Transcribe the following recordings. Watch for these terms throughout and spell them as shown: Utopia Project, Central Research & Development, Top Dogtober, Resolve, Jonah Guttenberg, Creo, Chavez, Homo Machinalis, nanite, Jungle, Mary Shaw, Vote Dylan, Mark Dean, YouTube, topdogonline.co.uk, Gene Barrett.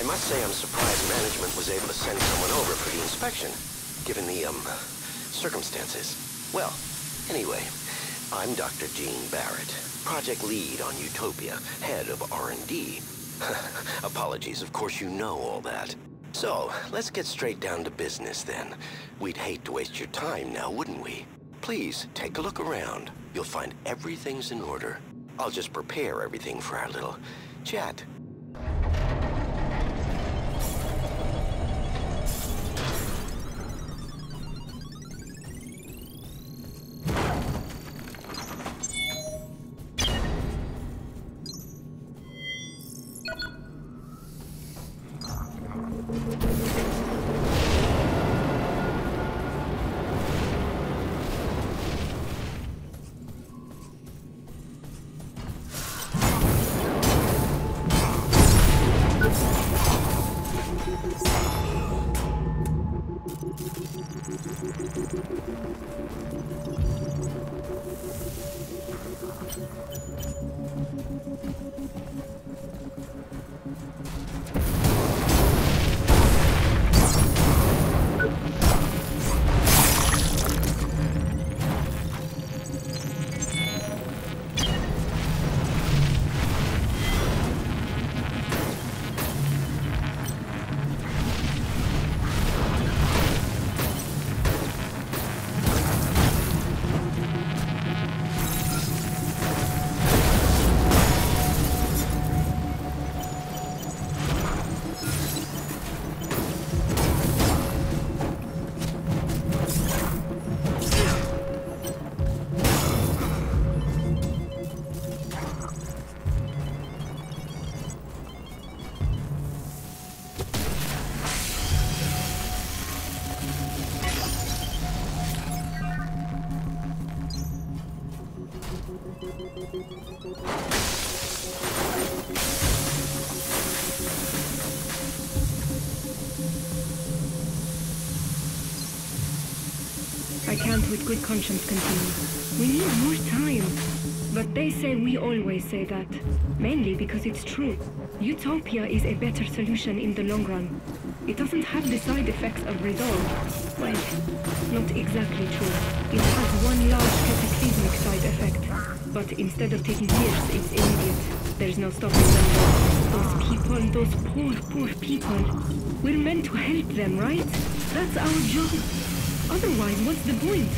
I must say I'm surprised management was able to send someone over for the inspection, given the, circumstances. Well, anyway, I'm Dr. Gene Barrett, project lead on Utopia, head of R&D. Apologies, of course you know all that. So, let's get straight down to business then. We'd hate to waste your time now, wouldn't we? Please, take a look around. You'll find everything's in order. I'll just prepare everything for our little chat. With good conscience continue. We need more time. But they say we always say that. Mainly because it's true. Utopia is a better solution in the long run. It doesn't have the side effects of Resolve. Well, not exactly true. It has one large cataclysmic side effect. But instead of taking years, it's immediate. There's no stopping them. Those people, those poor people. We're meant to help them, right? That's our job. Otherwise, what's the point?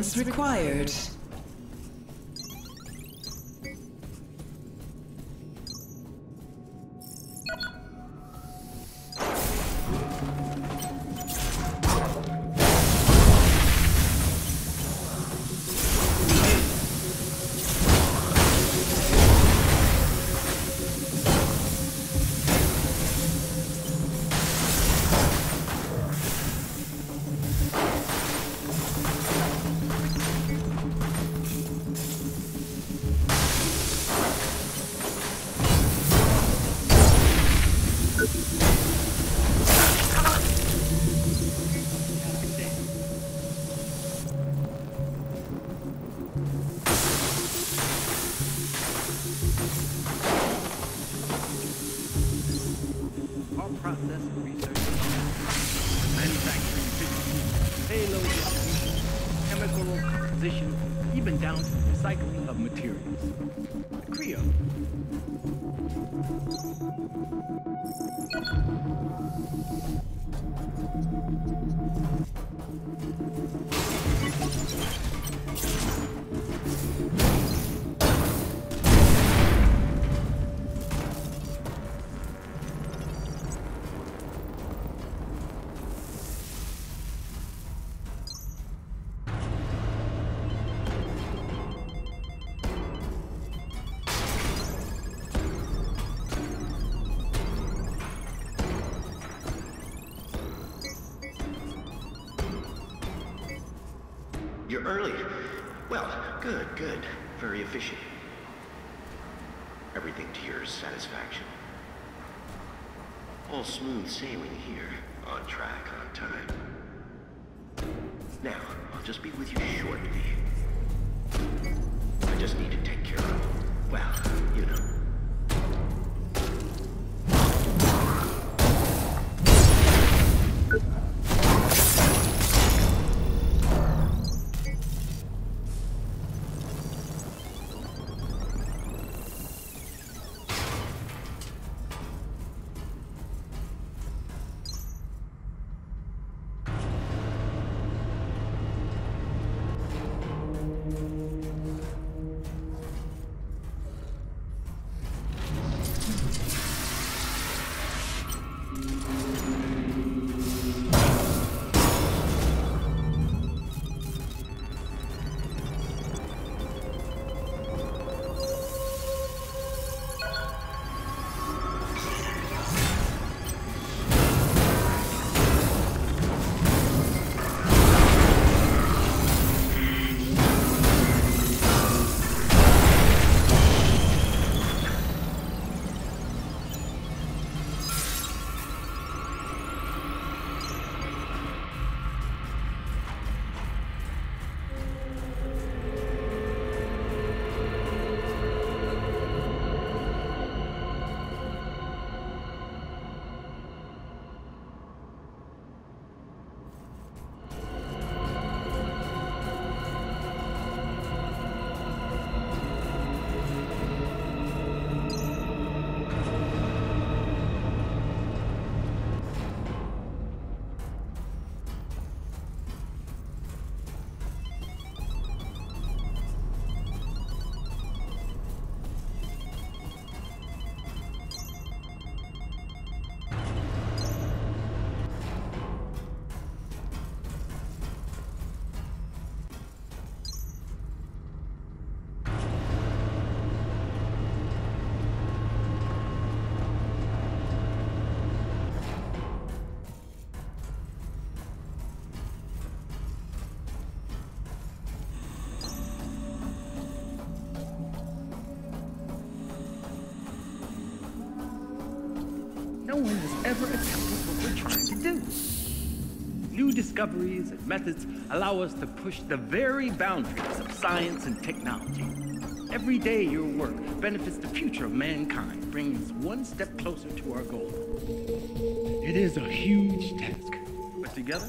Guidance required. You're early. Well, good, good. Very efficient. Everything to your satisfaction. All smooth sailing here. On track, on time. Now, I'll just be with you shortly. I just need to take care of, well, you know. No one has ever attempted what we're trying to do. New discoveries and methods allow us to push the very boundaries of science and technology. Every day your work benefits the future of mankind, bringing us one step closer to our goal. It is a huge task, but together,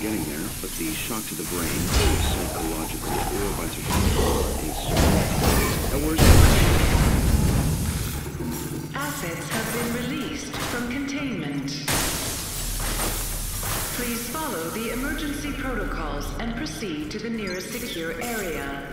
Getting there, but the shock to the brain is psychological or by survival. Assets have been released from containment. Please follow the emergency protocols and proceed to the nearest secure area.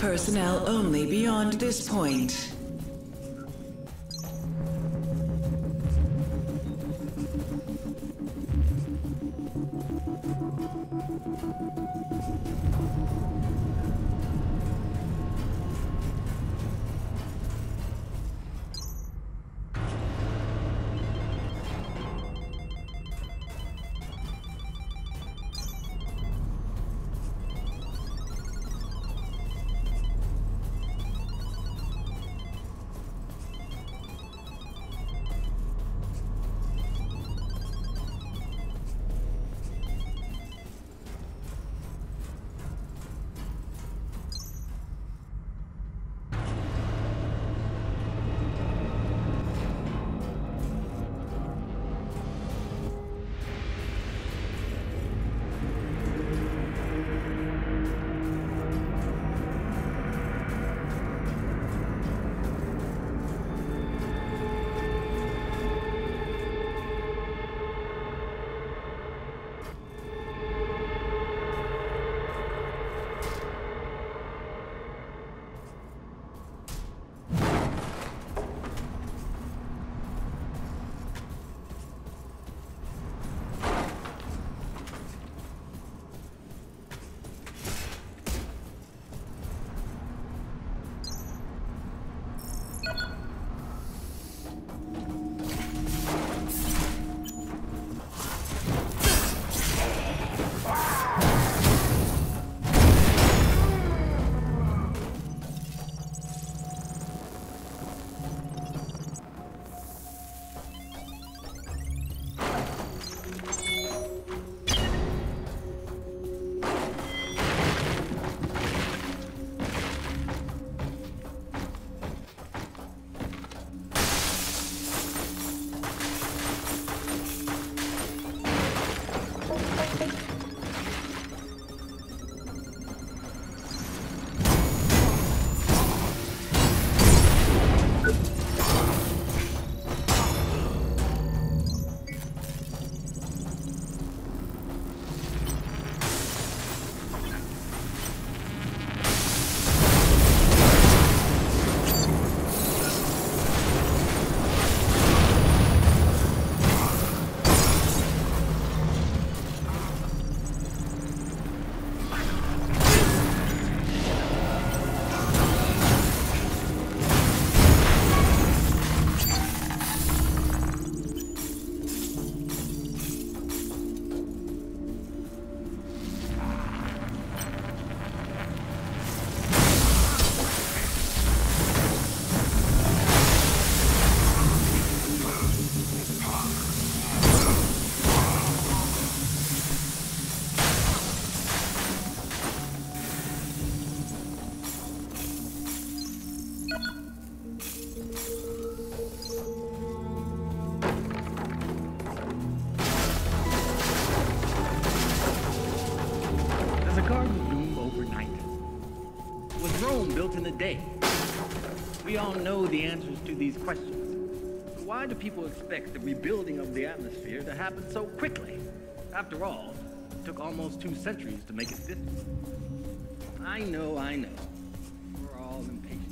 Personnel only beyond this point. today. We all know the answers to these questions. Why do people expect the rebuilding of the atmosphere to happen so quickly? After all, it took almost 2 centuries to make it this way. I know. We're all impatient.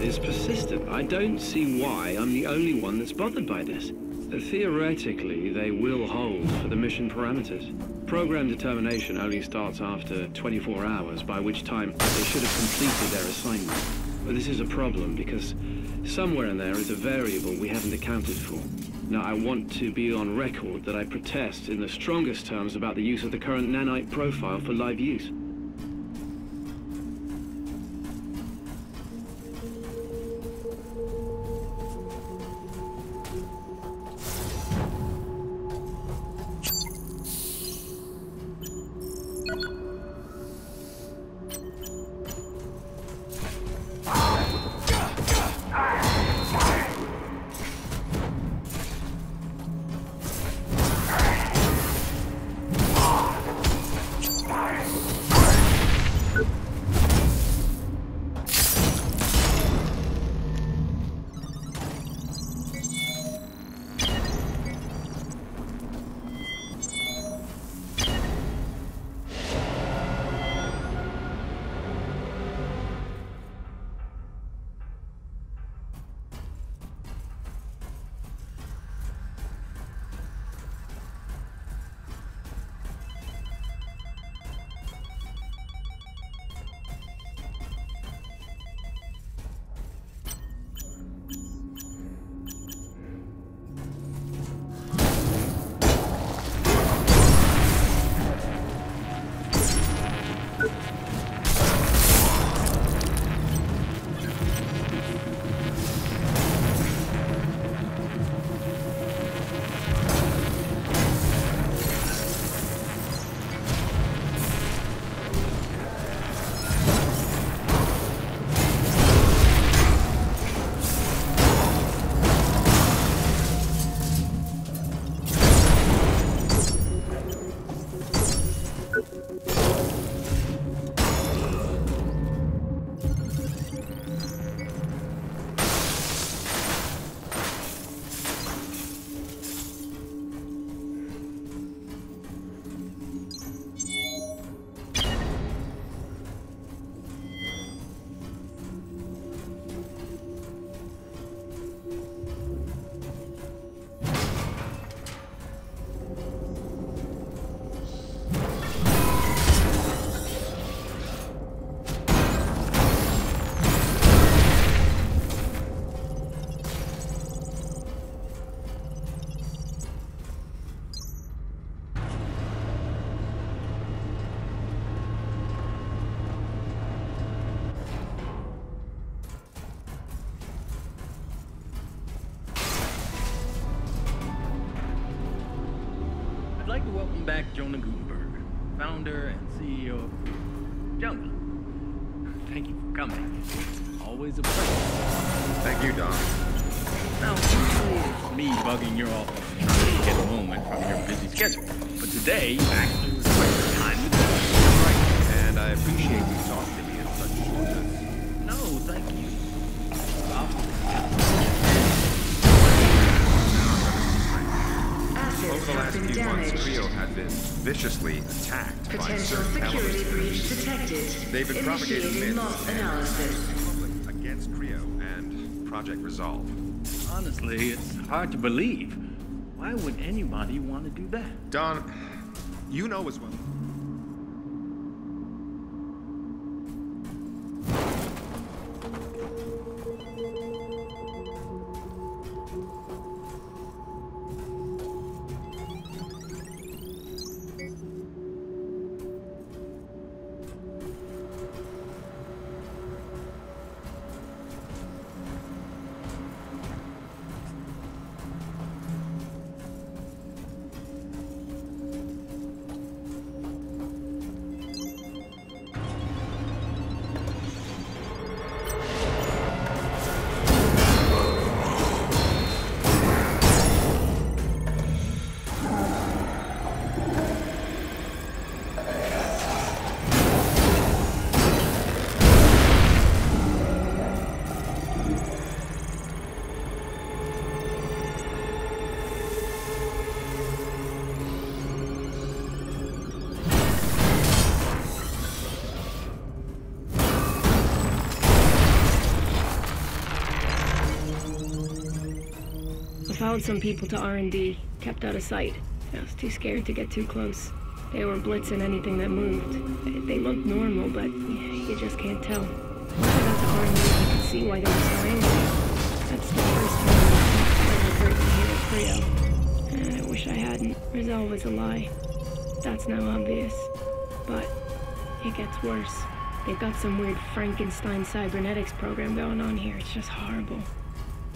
Is persistent. I don't see why I'm the only one that's bothered by this. Theoretically, they will hold for the mission parameters. Program determination only starts after 24 hours, by which time they should have completed their assignment. But this is a problem because somewhere in there is a variable we haven't accounted for. Now, I want to be on record that I protest in the strongest terms about the use of the current nanite profile for live use. like to welcome back Jonah Guttenberg, founder and CEO of Jungle. Thank you for coming. Always a pleasure. Thank you, Don. Now, usually it's me bugging your office trying to get a moment from your busy schedule. But today, you actually requested time to do it. Right. And I appreciate you talking to me in such short notice. No, thank you. Over the last few months, Creo had been viciously attacked by certain elements. They've been propagating myths and public against Creo and Project Resolve. Honestly, it's hard to believe. Why would anybody want to do that? Don, you know as well. Followed some people to R&D, kept out of sight. I was too scared to get too close. They were blitzing anything that moved. They looked normal, but you just can't tell. When I got to R&D, I could see why they were so angry. That's the first time I've ever heard the hero Creo. I wish I hadn't. Resolve is a lie. That's now obvious. But it gets worse. They've got some weird Frankenstein cybernetics program going on here. It's just horrible.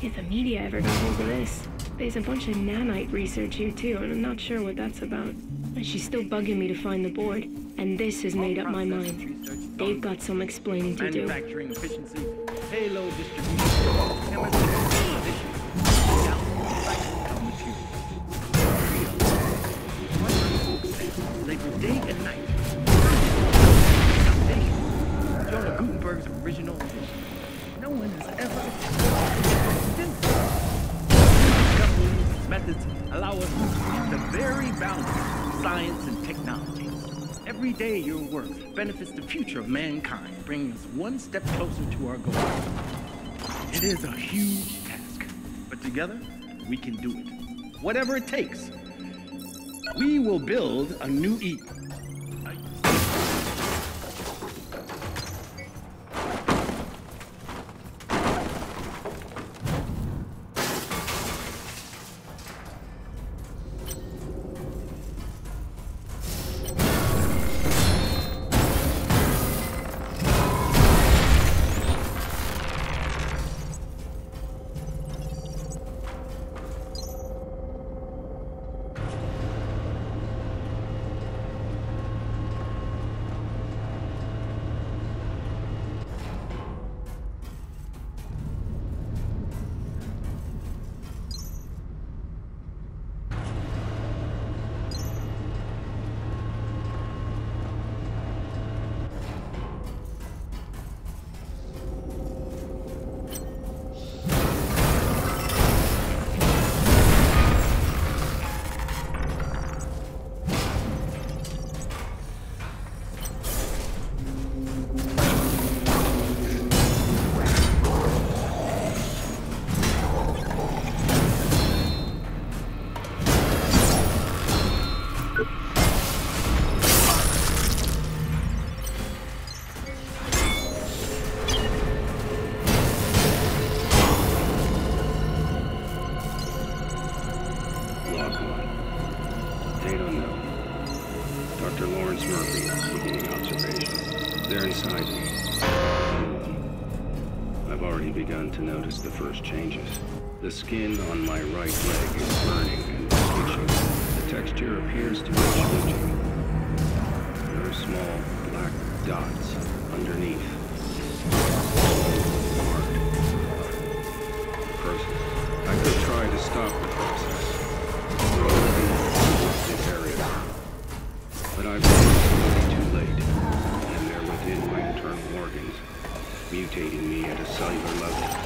If the media ever got hold of this, there's a bunch of nanite research here too, and I'm not sure what that's about. And she's still bugging me to find the board, and this has made up my mind. They've got some explaining to do. Manufacturing efficiency, payload distribution, chemistry, day and night. Jonah Guttenberg's original vision. No one has ever. Methods allow us to reach the very boundaries of science and technology. Every day your work benefits the future of mankind, bringing us one step closer to our goal. It is a huge task, but together we can do it. Whatever it takes, we will build a new Eden. The first changes. The skin on my right leg is burning and twitching. The texture appears appears to be shrinking. There are small black dots underneath. Personally, I could try to stop the process. Throw this area. But I've been too late, and they're within my internal organs, mutating me at a cellular level.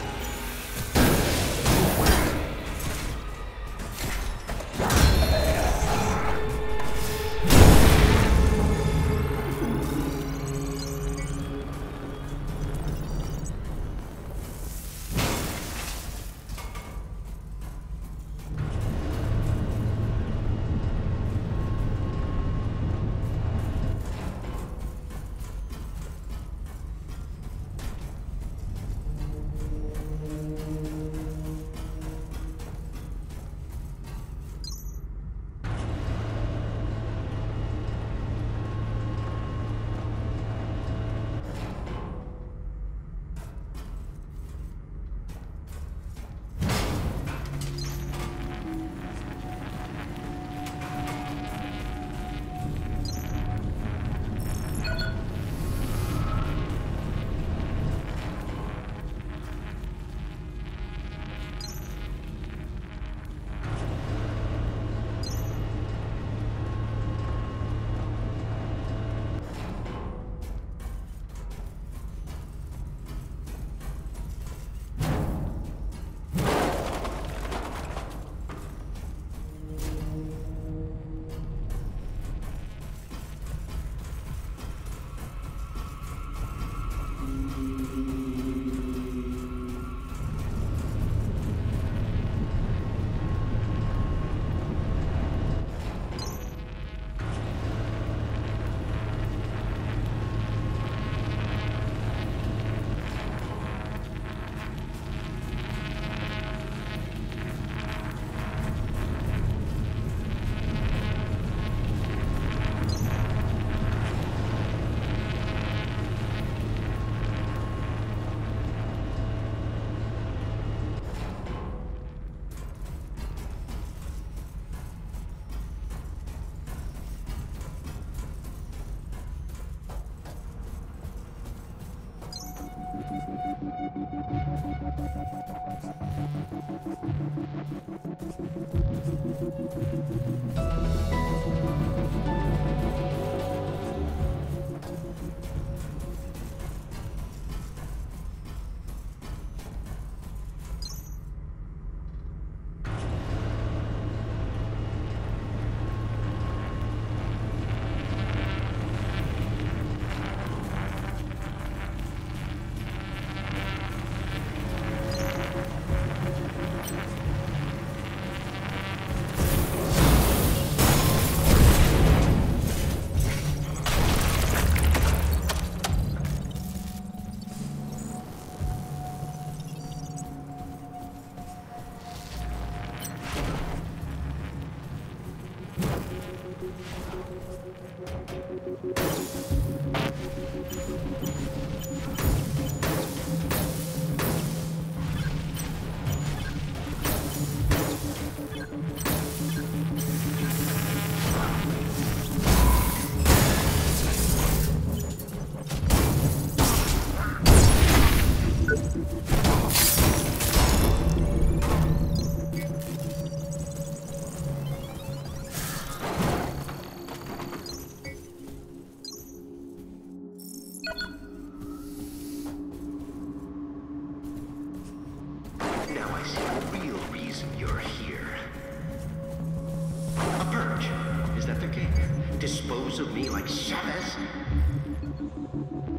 Of me like Chavez,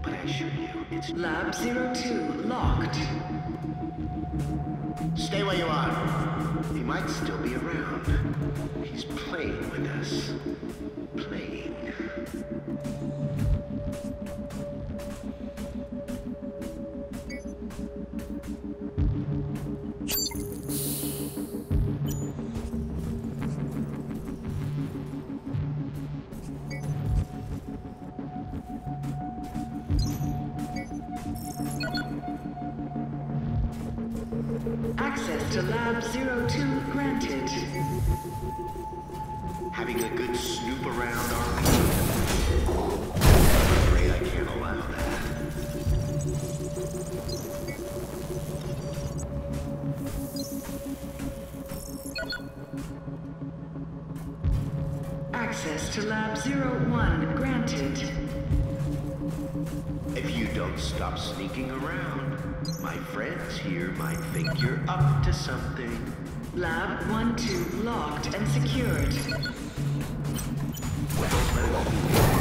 but I assure you, it's Lab 02 locked. Stay where you are. He might still be around. He's playing with us. Playing. Access to Lab 02 granted. Having a good access to Lab 01 granted. If you don't stop sneaking around, my friends here might think you're up to something. Lab 12 locked and secured.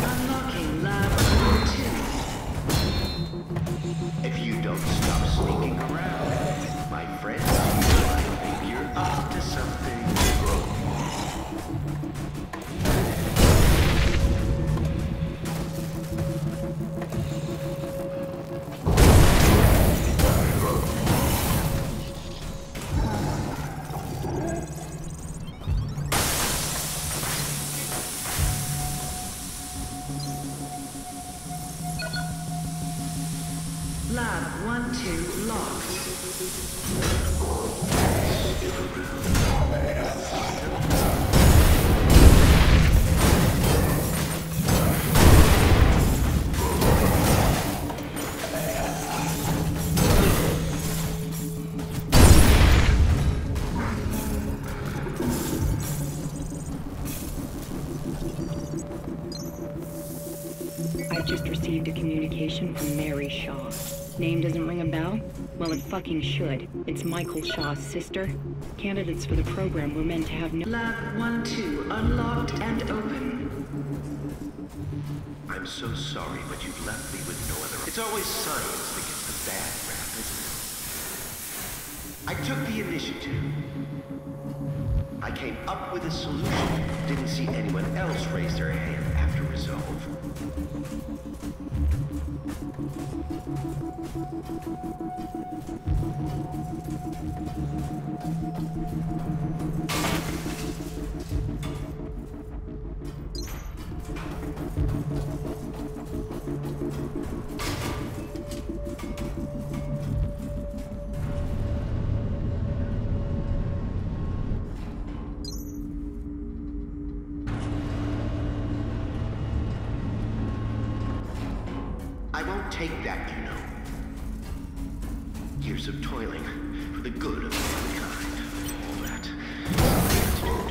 Unlocking Lab 12. If you don't stop sneaking around, my friends here might think you're up to something. From Mary Shaw. Name doesn't ring a bell? Well, it fucking should. It's Michael Shaw's sister. Candidates for the program were meant to have no... Lab 12 unlocked and open. I'm so sorry, but you've left me with no other... It's always science that gets the bad rap, isn't it? I took the initiative. I came up with a solution. Didn't see anyone else raise their hand after Resolve. I won't take that, you know. Years of toiling for the good of mankind. All that. Dirty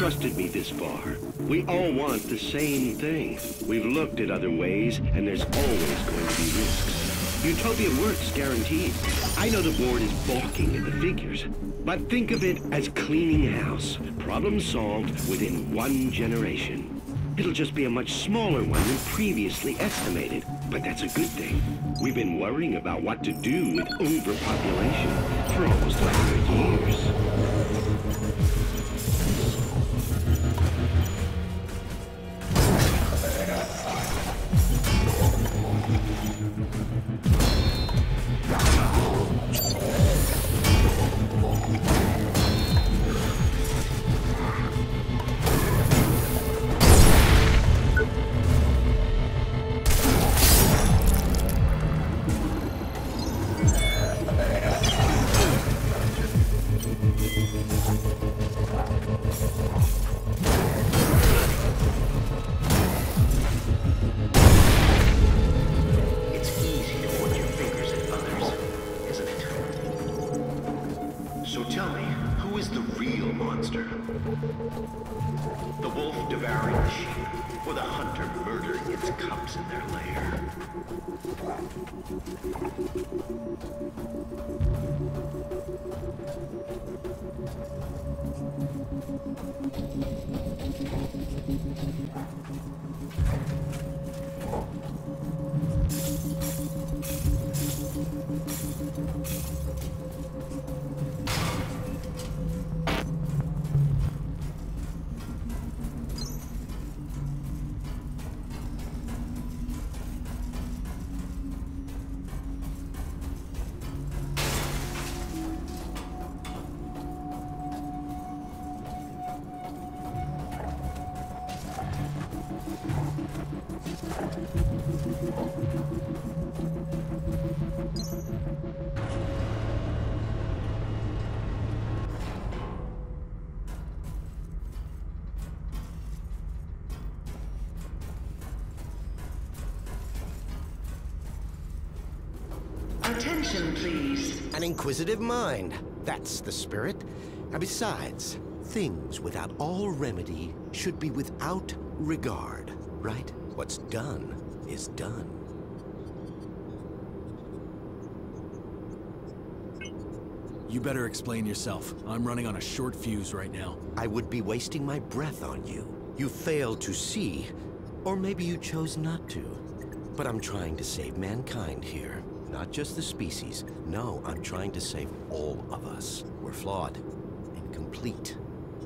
trusted me this far. We all want the same thing. We've looked at other ways, and there's always going to be risks. Utopia works guaranteed. I know the board is balking at the figures, but think of it as cleaning house. Problem solved within 1 generation. It'll just be a much smaller one than previously estimated. But that's a good thing. We've been worrying about what to do with overpopulation for almost 100 years. Attention, please. An inquisitive mind. That's the spirit. And besides, things without all remedy should be without regard, right? What's done is done. You better explain yourself. I'm running on a short fuse right now. I would be wasting my breath on you. You failed to see, or maybe you chose not to. But I'm trying to save mankind here. Not just the species. No, I'm trying to save all of us. We're flawed and complete.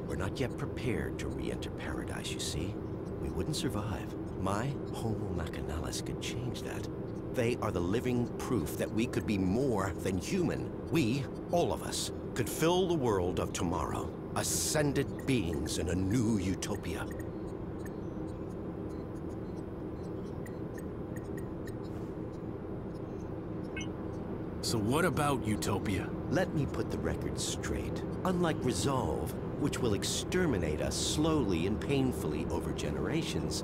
We're not yet prepared to re-enter paradise, you see. We wouldn't survive. My Homo Machinalis could change that. They are the living proof that we could be more than human. We, all of us, could fill the world of tomorrow. Ascended beings in a new utopia. So what about Utopia? Let me put the record straight. Unlike Resolve, which will exterminate us slowly and painfully over generations,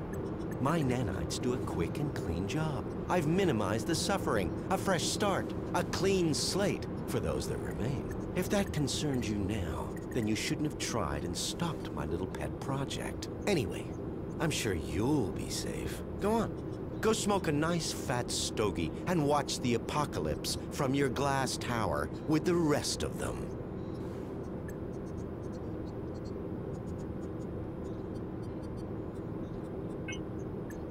my nanites do a quick and clean job. I've minimized the suffering, a fresh start, a clean slate for those that remain. If that concerns you now, then you shouldn't have tried and stopped my little pet project. Anyway, I'm sure you'll be safe. Go on. Go smoke a nice fat stogie and watch the apocalypse from your glass tower with the rest of them.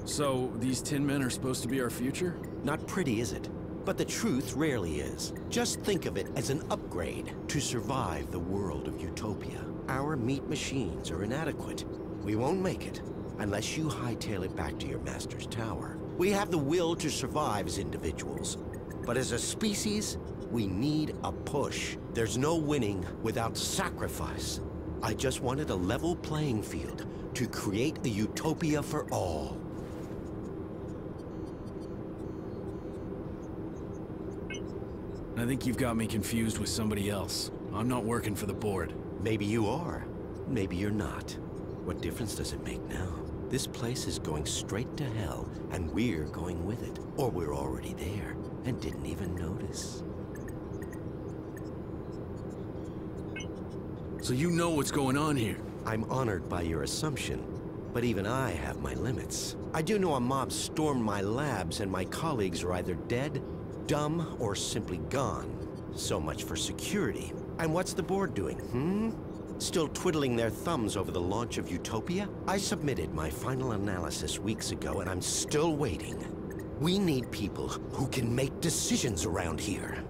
So, these tin men are supposed to be our future? Not pretty, is it? But the truth rarely is. Just think of it as an upgrade to survive the world of Utopia. Our meat machines are inadequate. We won't make it. Unless you hightail it back to your master's tower. We have the will to survive as individuals, but as a species, we need a push. There's no winning without sacrifice. I just wanted a level playing field to create a utopia for all. I think you've got me confused with somebody else. I'm not working for the board. Maybe you are, maybe you're not. What difference does it make now? This place is going straight to hell, and we're going with it. Or we're already there, and didn't even notice. So you know what's going on here? I'm honored by your assumption, but even I have my limits. I do know a mob stormed my labs, and my colleagues are either dead, dumb, or simply gone. So much for security. And what's the board doing, hmm? still twiddling their thumbs over the launch of Utopia? I submitted my final analysis weeks ago, and I'm still waiting. We need people who can make decisions around here.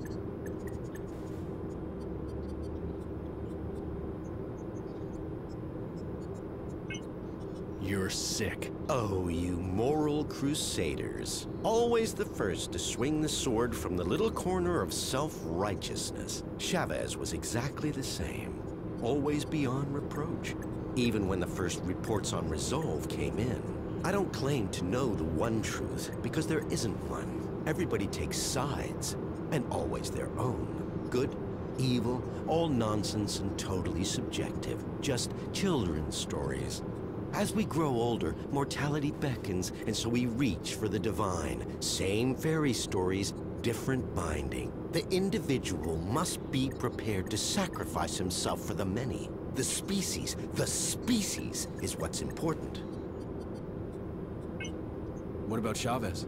You're sick. Oh, you moral crusaders. Always the first to swing the sword from the little corner of self-righteousness. Chavez was exactly the same. Always beyond reproach. Even when the first reports on Resolve came in. I don't claim to know the one truth, because there isn't one. Everybody takes sides, and always their own. Good, evil, all nonsense and totally subjective. Just children's stories. As we grow older, mortality beckons, and so we reach for the divine. Same fairy stories, different binding. The individual must be prepared to sacrifice himself for the many. The species is what's important. What about Chavez?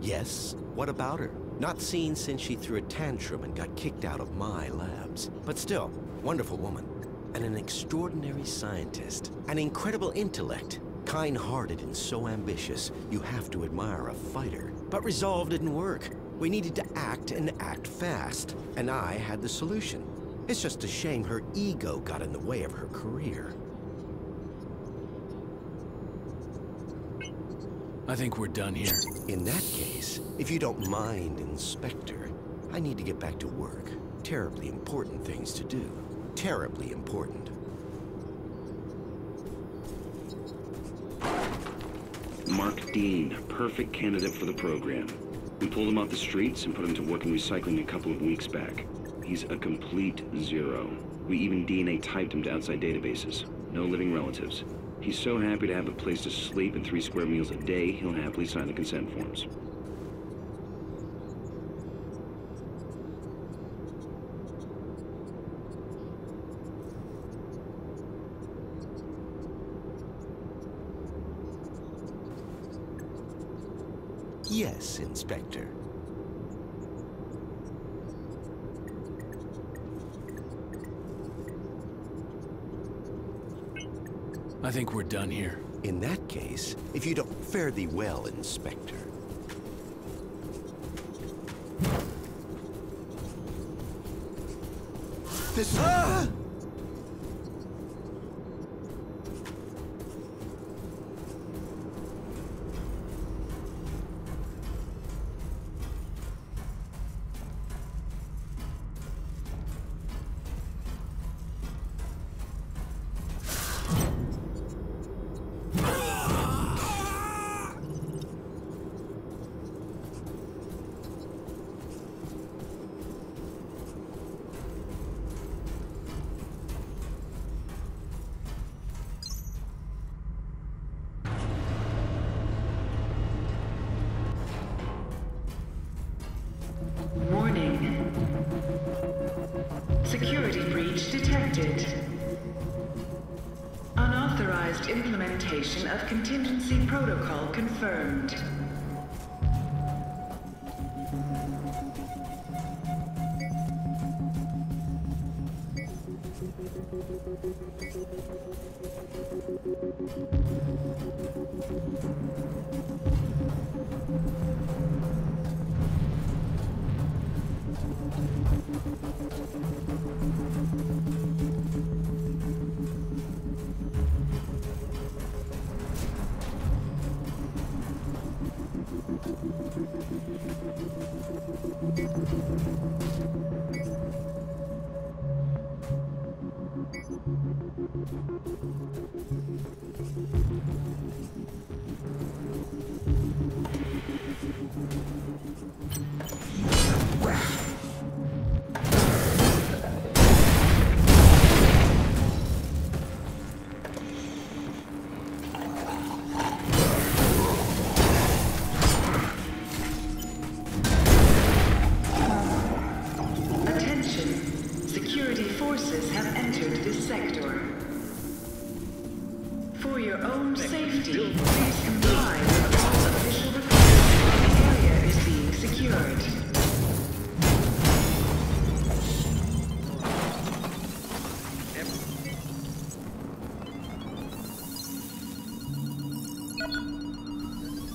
Yes, what about her? Not seen since she threw a tantrum and got kicked out of my labs. But still, wonderful woman. And an extraordinary scientist. An incredible intellect. Kind-hearted and so ambitious. You have to admire a fighter. But Resolve didn't work. We needed to act and act fast. And I had the solution. It's just a shame her ego got in the way of her career. I think we're done here. In that case, if you don't mind, Inspector, I need to get back to work. Terribly important things to do. Terribly important. Mark Dean, perfect candidate for the program. We pulled him off the streets and put him to work in recycling a couple of weeks back. He's a complete zero. We even DNA typed him to outside databases. No living relatives. He's so happy to have a place to sleep and 3 square meals a day, he'll happily sign the consent forms. Yes, Inspector. I think we're done here. In that case, if you don't... Fare thee well, Inspector. This... Ah! Implementation of contingency protocol confirmed.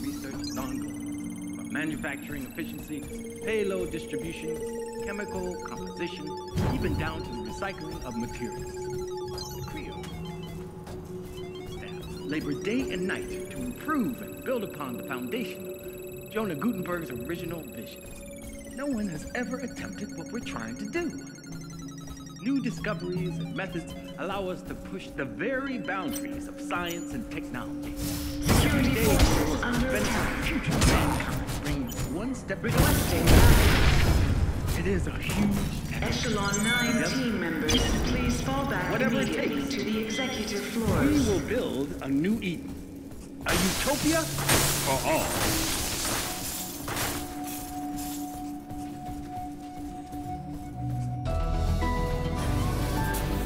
Research ongoing. Manufacturing efficiency, payload distribution, chemical composition, even down to the recycling of materials. The Creo staff labor day and night to improve and build upon the foundation of Jonah Guttenberg's original visions. No one has ever attempted what we're trying to do. New discoveries and methods allow us to push the very boundaries of science and technology. Security forces under attack. Future mankind brings one step at a time. It is a huge Echelon 9 team members, please fall back immediately to the executive floors. We will build a new Eden. A utopia for all.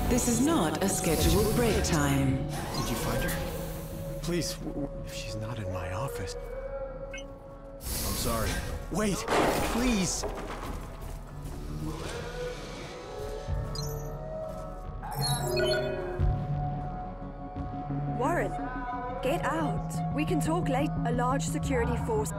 This is not a scheduled break time. Did you find her? Please, if she's not in my office... I'm sorry. Wait, please! Warren, get out. We can talk later. A large security force...